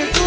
We're